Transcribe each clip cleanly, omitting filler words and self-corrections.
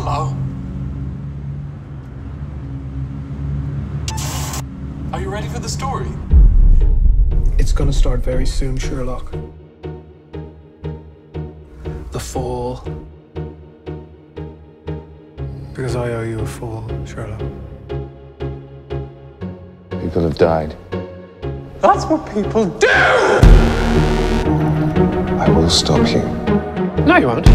Hello? Are you ready for the story? It's gonna start very soon, Sherlock. The fall. Because I owe you a fall, Sherlock. People have died. That's what people do! I will stop you. No, you won't.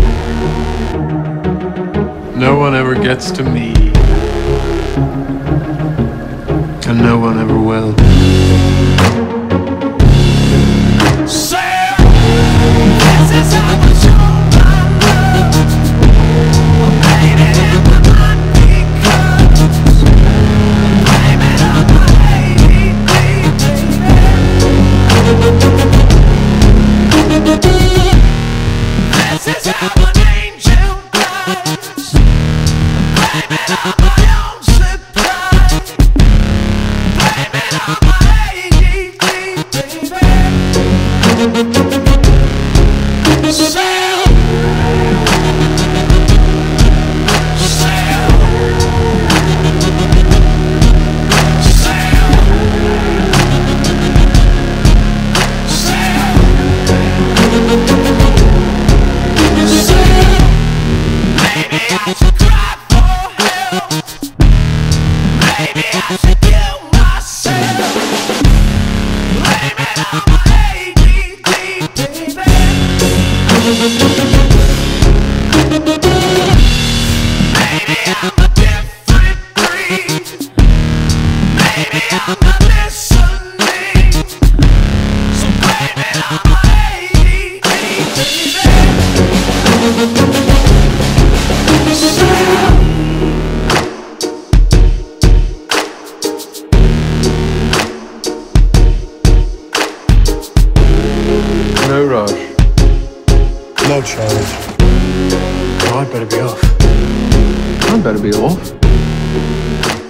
No one ever gets to me. And no one ever will. Sail! This is how we show my love. We're painted in the bloody colors. I'm in a mighty baby. This is how an angel does. I'm in a no rush. No charge. Well, I'd better be off.